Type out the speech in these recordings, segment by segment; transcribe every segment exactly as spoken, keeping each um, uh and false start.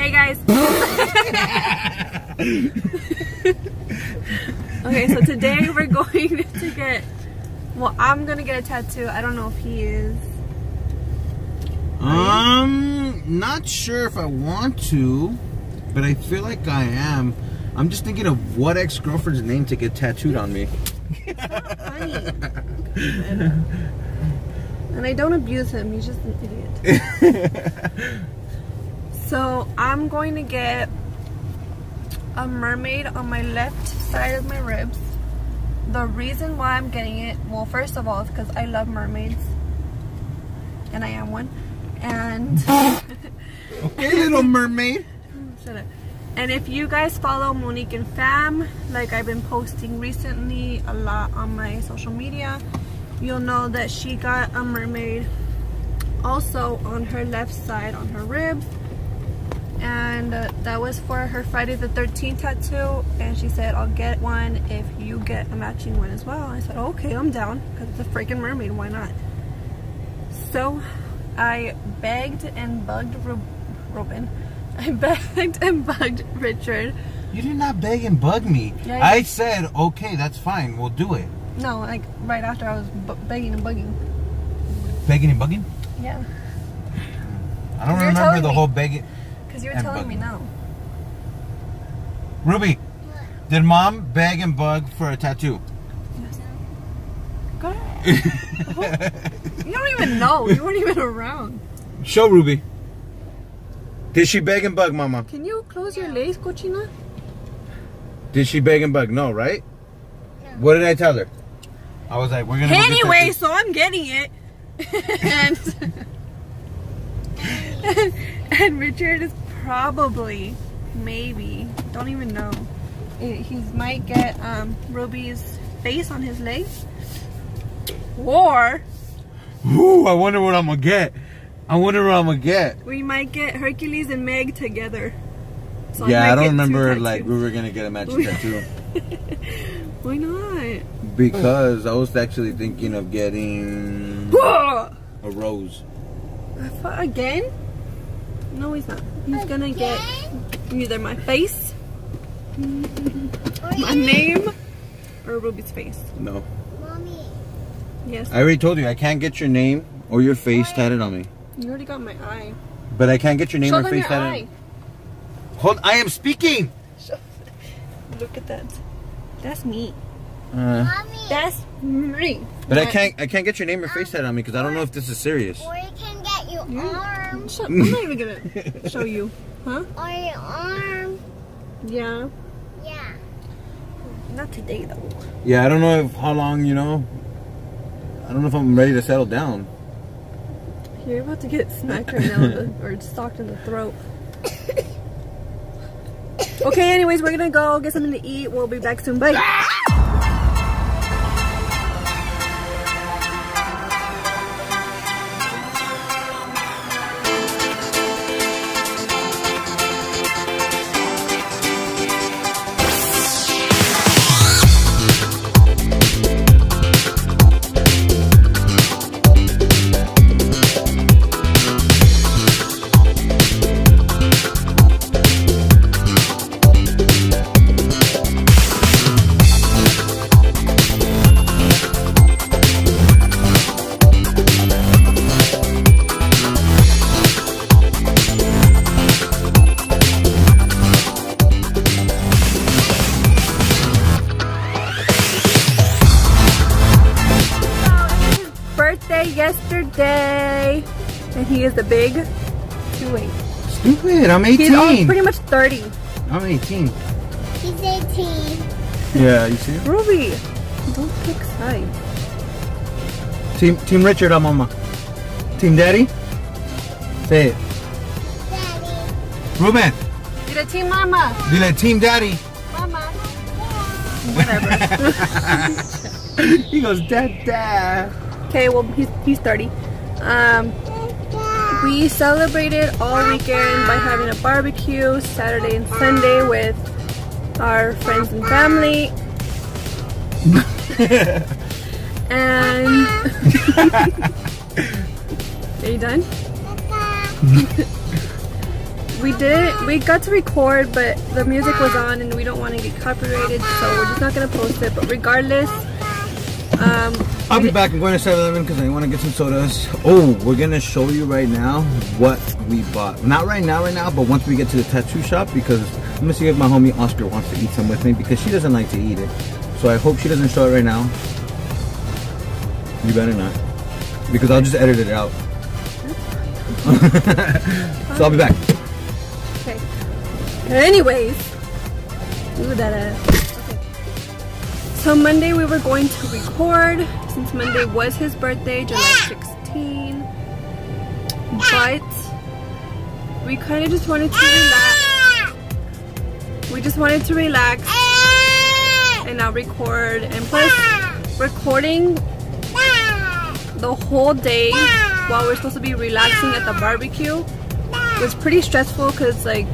Hey guys. Okay, so today we're going to get, well, I'm gonna get a tattoo. I don't know if he is. Um, not sure if I want to, but I feel like I am. I'm just thinking of what ex-girlfriend's name to get tattooed on me. It's not funny. And I don't abuse him, he's just an idiot. So I'm going to get a mermaid on my left side of my ribs. The reason why I'm getting it, well, first of all, is because I love mermaids. And I am one. And okay, little mermaid. Shut up. And if you guys follow Monique and Fam, like I've been posting recently a lot on my social media, you'll know that she got a mermaid also on her left side on her rib. And uh, that was for her Friday the thirteenth tattoo. And she said, I'll get one if you get a matching one as well. I said, oh, okay, I'm down, because it's a freaking mermaid, why not? So I begged and bugged Ru Ruben. I begged and bugged Richard. You did not beg and bug me. Yeah, yeah. I said, okay, that's fine, we'll do it. No, like right after I was b begging and bugging. Begging and bugging? Yeah. I don't remember the me. whole begging. Because you were telling bugging. me no. Ruby, what? Did mom beg and bug for a tattoo? Yes. Go ahead. You don't even know. You weren't even around. Show Ruby. Did she beg and bug, Mama? Can you close your legs, cochina? Did she beg and bug? No, right? No. What did I tell her? I was like, we're going to Anyway, get so I'm getting it. and, and, and Richard is probably, maybe, don't even know. He might get um, Ruby's face on his legs. Or... Ooh, I wonder what I'm going to get. I wonder what I'm going to get. We might get Hercules and Meg together. So yeah, I, I don't remember like we were going to get a matching tattoo. Why not? Because I was actually thinking of getting a rose. Again? No, he's not. He's going to get either my face, my name, or Ruby's face. No. Mommy. Yes. I already told you I can't get your name or your face tatted on me. You already got my eye. But I can't get your name Show or face tatted. Hold, I am speaking. Show. Look at that. That's me. Uh, Mommy. That's me. But I can't. I can't get your name or um, face tatted on me because I don't know if this is serious. Or you can get your mm. arm. Shut, I'm not even gonna show you, huh? Or your arm. Yeah. Yeah. Not today though. Yeah, I don't know if, how long you know. I don't know if I'm ready to settle down. You're about to get smacked right now, or stalked in the throat. Okay, anyways, we're gonna go get something to eat. We'll be back soon. Bye. Yesterday, and he is the big two eight. Stupid, I'm eighteen. He's all, pretty much thirty. I'm eighteen. He's eighteen. Yeah, you see? Ruby, don't pick sides. Team, team Richard, I'm Mama. Team Daddy? Say it. Daddy. Ruben. Dile Team Mama. Dile Team Daddy. Mama. Whatever. He goes, Dad, Dad. Okay, well, he's, he's thirty. Um, we celebrated all weekend by having a barbecue Saturday and Sunday with our friends and family. And... Are you done? we did, we got to record, but the music was on and we don't want to get copyrighted, so we're just not going to post it. But regardless, um, I'll be back. I'm going to seven eleven because I want to get some sodas. Oh, we're going to show you right now what we bought. Not right now, right now, but once we get to the tattoo shop, because I'm going to see if my homie Oscar wants to eat some with me, because she doesn't like to eat it. So I hope she doesn't show it right now. You better not, because I'll just edit it out. So I'll be back. Okay. Anyways. Ooh, that ass. Okay. So Monday we were going to record, since Monday was his birthday, July sixteenth. But we kind of just wanted to relax. We just wanted to relax and not record. And plus, recording the whole day while we're supposed to be relaxing at the barbecue, it was pretty stressful, because like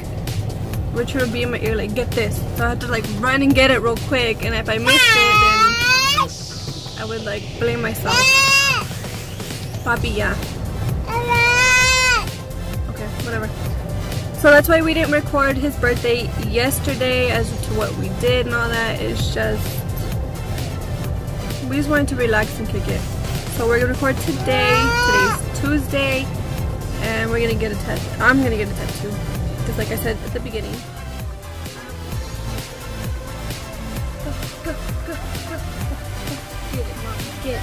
Richard would be in my ear like, get this, so I had to like run and get it real quick, and if I missed it then I would like blame myself. Papi, yeah. Okay, whatever. So that's why we didn't record his birthday yesterday. As to what we did and all that, it's just we just wanted to relax and kick it. So we're gonna record today. Today's Tuesday, and we're gonna get a tattoo. I'm gonna get a tattoo, because like I said at the beginning. Go, go, go, go, go. Get it, mama. Get it.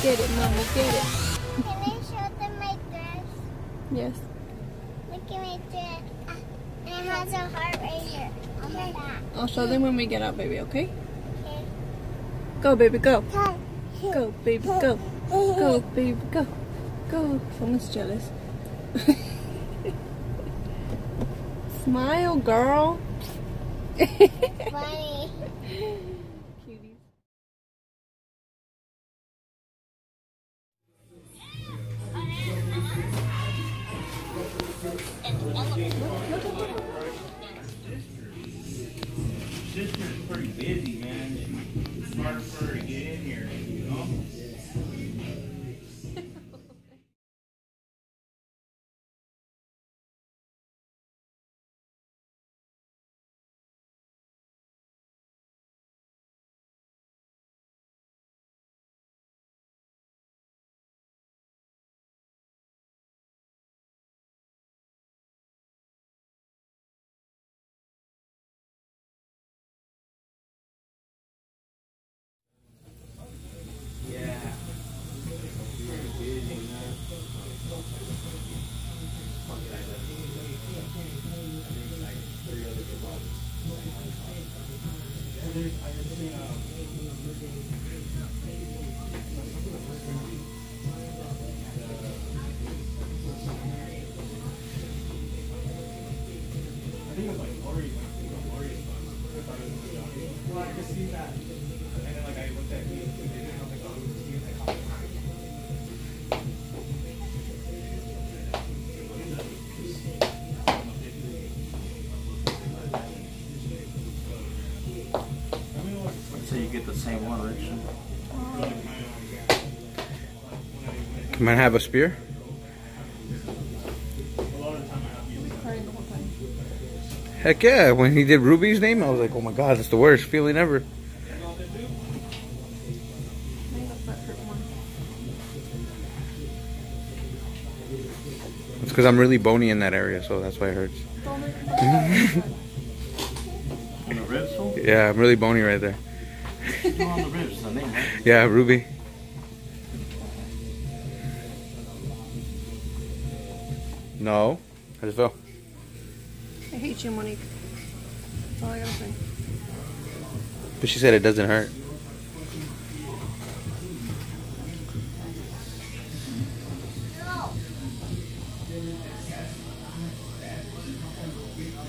Get it, mama. Get it. Can I show them my dress? Yes. Look at my dress. Uh, and it has a heart right here on my back. I'll show them when we get out, baby. Okay? Okay. Go, baby. Go. Go, baby. Go. Go, babe, go, go. Someone's jealous. Smile, girl. Funny. Cuties. Sister's pretty busy, man. It's hard for her to get in here, you know? Same one, Richard. Can I have a spear? Heck yeah, when he did Ruby's name, I was like, oh my god, that's the worst feeling ever. It's because I'm really bony in that area, so that's why it hurts. Yeah, I'm really bony right there. Yeah, Ruby. No, I just fell. I hate you, Monique. That's all I gotta say. But she said it doesn't hurt. No.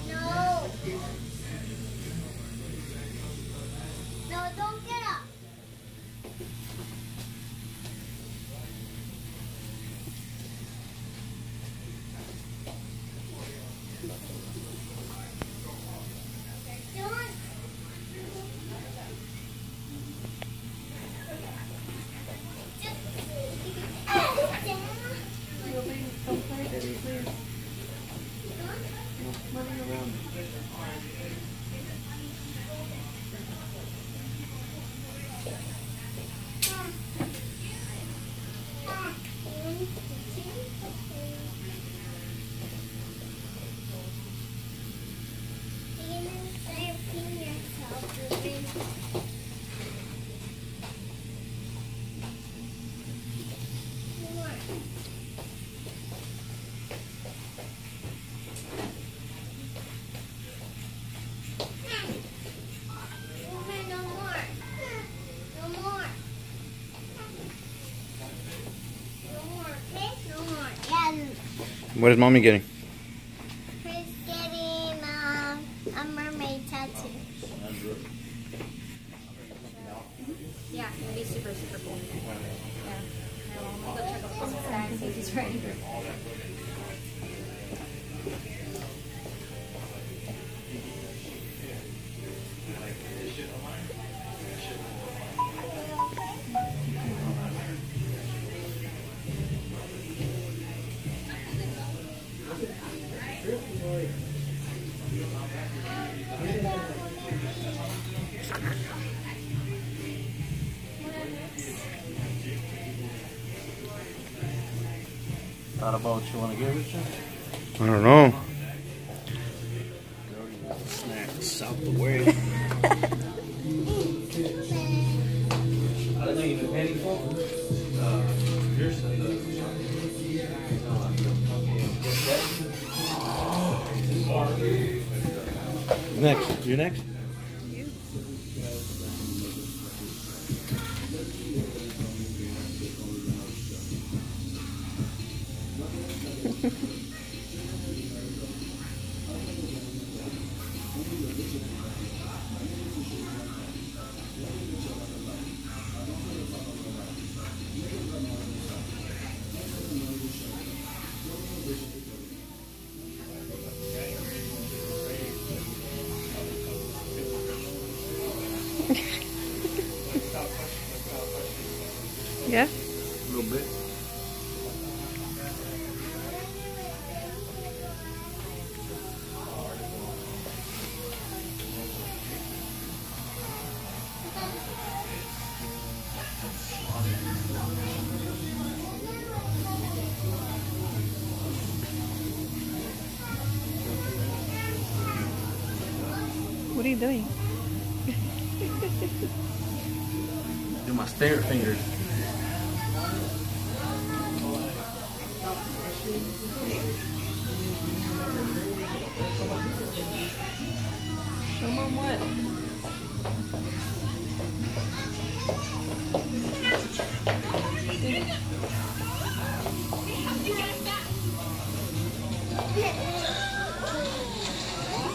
No. No, don't get up. What is mommy getting? She's getting um, a mermaid tattoo. Yeah, it's going to be super, super cool. Yeah. I'll go check out the bag and see if he's ready. Not about what you want to get, Richard? I don't know. Snacks out the way. I don't know, you've been paying for it? Next. You're next? Yeah? A little bit. What are you doing? Do my stare fingers. Show mom what?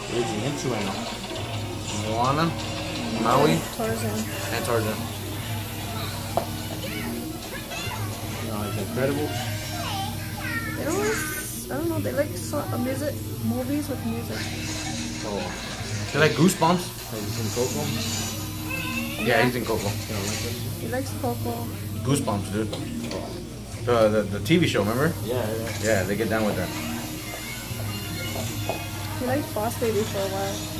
Where's the into right now? Moana, Maui, Tarzan. And Tarzan. You know, it's incredible. It always, I don't know, they like so, uh, music, movies with music. Oh. They like Goosebumps. Have you seen Coco? Yeah, yeah. He's in Coco. You know, like he likes Coco. Goosebumps, dude. Oh. The, the, the T V show, remember? Yeah, yeah. Yeah, they get down with that. He liked Boss Baby for a while.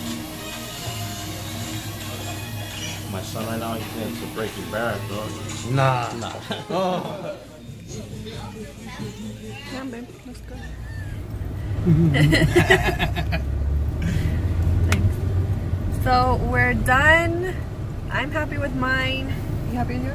My son right now, he thinks it's Breaking Barrett, bro. Nah. Nah. Oh. Yeah, babe, let's go. Thanks. So we're done. I'm happy with mine. You happy with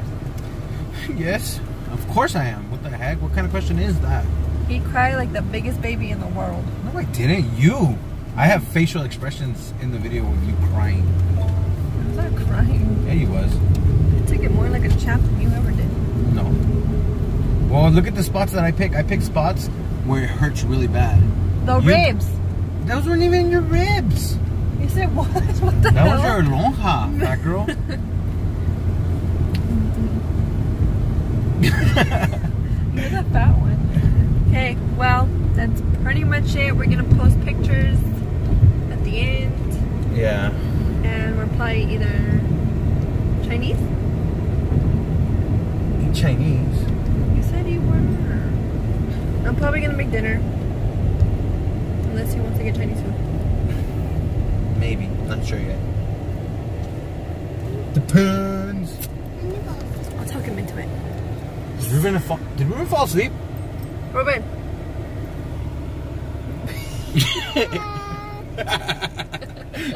yours? Yes, of course I am. What the heck? What kind of question is that? He cried like the biggest baby in the world. No, I didn't. You. I have facial expressions in the video of you crying. I was not crying. Yeah, he was. I took it more like a chap than you ever did. No. Well, look at the spots that I pick. I pick spots where it hurts really bad. The you, ribs. Those weren't even your ribs. You said what? What the that hell? That was your lonja, fat girl. You're the fat one. Okay, well, that's pretty much it. We're gonna post pictures at the end. Yeah. And we're probably either Chinese. Eat Chinese. I'm probably gonna make dinner. Unless he wants to get Chinese food. Maybe. Not sure yet. Depends. I'll talk him into it. Did Ruben fall, did Ruben fall asleep? Ruben.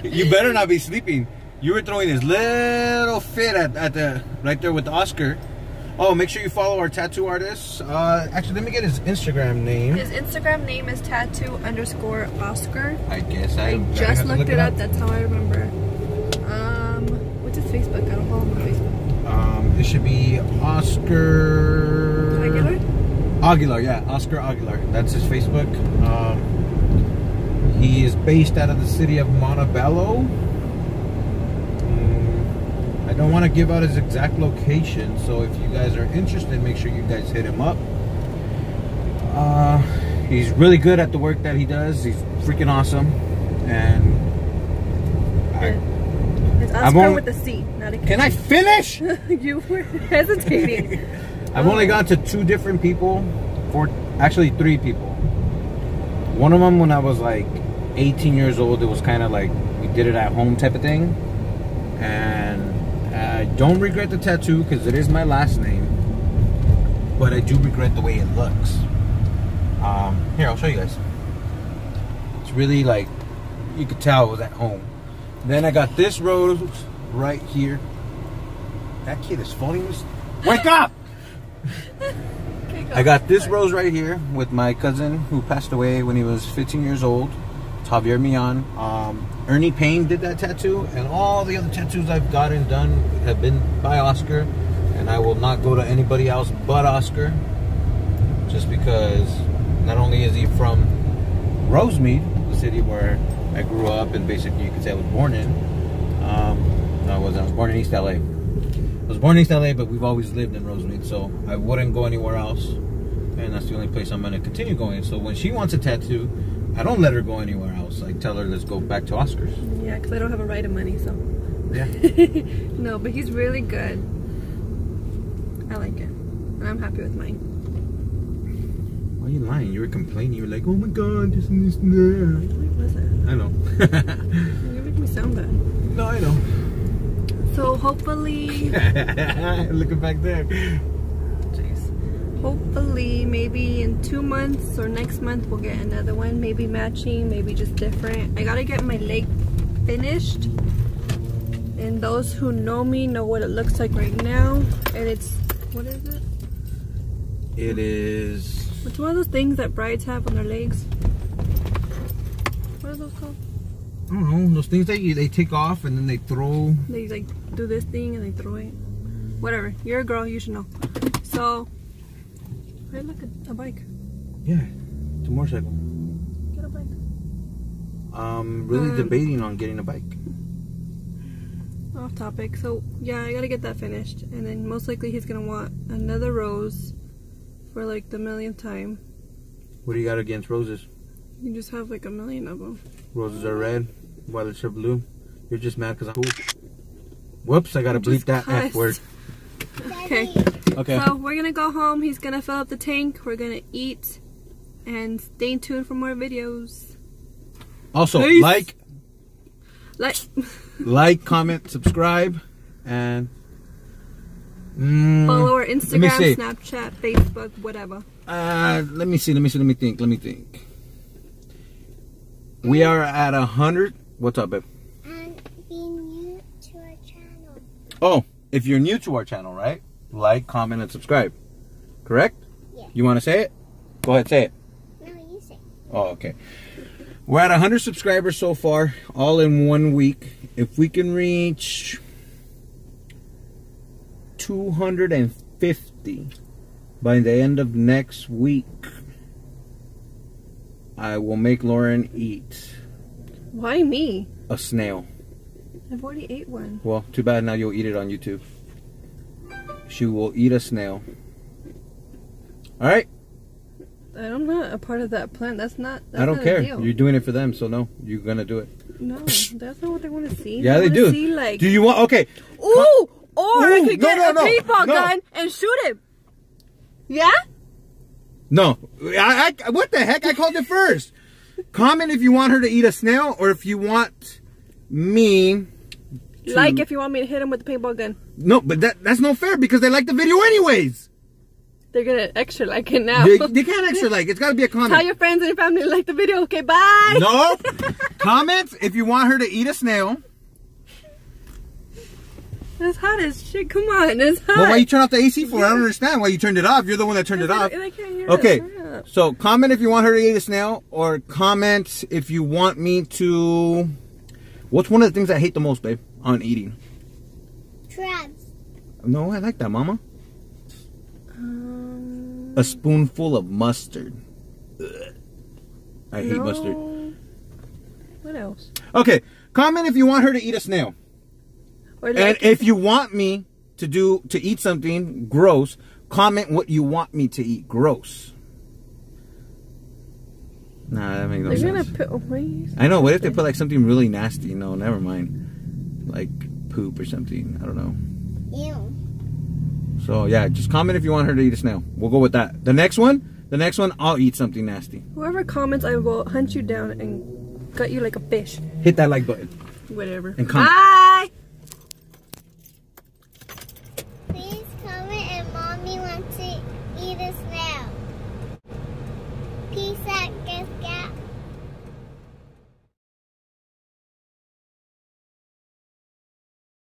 You better not be sleeping. You were throwing this little fit at, at the right there with Oscar. Oh, make sure you follow our tattoo artist. Uh, actually, let me get his Instagram name. His Instagram name is tattoo underscore Oscar. I guess I, I just looked look it up. up. That's how I remember. Um, what's his Facebook? I don't follow him on Facebook. Um, it should be Oscar Aguilar. Aguilar, yeah, Oscar Aguilar. That's his Facebook. Um, he is based out of the city of Montebello. I don't want to give out his exact location, so if you guys are interested, make sure you guys hit him up. Uh, he's really good at the work that he does. He's freaking awesome. And I, it's Oscar only, with a C, not a K. Can I finish? You were hesitating. I've um, only gone to two different people, four, actually three people. One of them when I was like eighteen years old, it was kind of like we did it at home type of thing. And I don't regret the tattoo because it is my last name, but I do regret the way it looks. Um, here, I'll show you guys. It's really like, you could tell it was at home. Then I got this rose right here. That kid is phoning this. Wake up! I got this rose right here with my cousin who passed away when he was fifteen years old. Javier Mian. Um, Ernie Payne did that tattoo, and all the other tattoos I've gotten done have been by Oscar, and I will not go to anybody else but Oscar, just because not only is he from Rosemead, the city where I grew up and basically you could say I was born in. Um, no, I wasn't. I was born in East L A. I was born in East L A, but we've always lived in Rosemead, so I wouldn't go anywhere else, and that's the only place I'm going to continue going. So when she wants a tattoo, I don't let her go anywhere else. I tell her, let's go back to Oscar's. Yeah, because I don't have a right of money, so. Yeah. No, but he's really good. I like it. And I'm happy with mine. Why are you lying? You were complaining. You were like, oh my God, this and this and that. What was it? I know. You make me sound bad. No, I know. So hopefully. Looking back there. Hopefully, maybe in two months or next month, we'll get another one. Maybe matching, maybe just different. I gotta get my leg finished. And those who know me know what it looks like right now. And it's, what is it? It is... It's one of those things that brides have on their legs. What are those called? I don't know. Those things that you, they take off and then they throw... They like do this thing and they throw it. Whatever. You're a girl. You should know. So... Right, look at a bike. Yeah, it's a motorcycle. Get a bike. I'm really um, debating on getting a bike. Off topic. So, yeah, I gotta get that finished. And then most likely he's gonna want another rose for like the millionth time. What do you got against roses? You just have like a million of them. Roses are red, violets are blue. You're just mad because I'm cool. Whoops, I gotta bleep that F word. Okay. Okay. So we're gonna go home. He's gonna fill up the tank. We're gonna eat, and stay tuned for more videos. Also, Peace. like, like, like, comment, subscribe, and mm, follow our Instagram, Snapchat, Facebook, whatever. Uh, let me see. Let me see. Let me think. Let me think. We are at a hundred. What's up, babe? Um, be new to our channel. Oh. If you're new to our channel, right? Like, comment, and subscribe. Correct? Yeah. You want to say it? Go ahead, say it. No, you say it. Oh, okay. We're at one hundred subscribers so far, all in one week. If we can reach two hundred fifty by the end of next week, I will make Lauren eat. Why me? A snail. I've already ate one. Well, too bad. Now you'll eat it on YouTube. She will eat a snail. Alright? I'm not a part of that plan. That's not that's I don't not care. A deal. You're doing it for them, so no. You're going to do it. No, that's not what they want to see. Yeah, they, they do. See, like, do you want... Okay. Ooh! Or Ooh, I could get no, no, a paintball no. gun and shoot him. Yeah? No. I, I, what the heck? I called it first. Comment if you want her to eat a snail or if you want me... To... Like if you want me to hit him with the paintball gun. No, but that that's not fair because they like the video anyways. They're gonna extra like it now. They, they can't extra like. It's gotta be a comment. Tell your friends and your family to like the video. Okay, bye. No. Comments if you want her to eat a snail. It's hot as shit. Come on, it's hot. Well, why you turn off the A C for? Yeah. I don't understand why you turned it off. You're the one that turned it off. I can't hear okay. It. So comment if you want her to eat a snail, or comment if you want me to. What's one of the things I hate the most, babe, on eating? Crabs. No, I like that, Mama. Um, a spoonful of mustard. Ugh. I hate no. mustard. What else? Okay, comment if you want her to eat a snail. Like and if you want me to do to eat something gross, comment what you want me to eat gross. Nah, that makes no They're sense. They're gonna put. I know. What if they put like something really nasty? No, never mind. Like poop or something. I don't know. Ew. So yeah, just comment if you want her to eat a snail. We'll go with that. The next one, the next one, I'll eat something nasty. Whoever comments, I will hunt you down and gut you like a fish. Hit that like button. Whatever. And comment. Ah!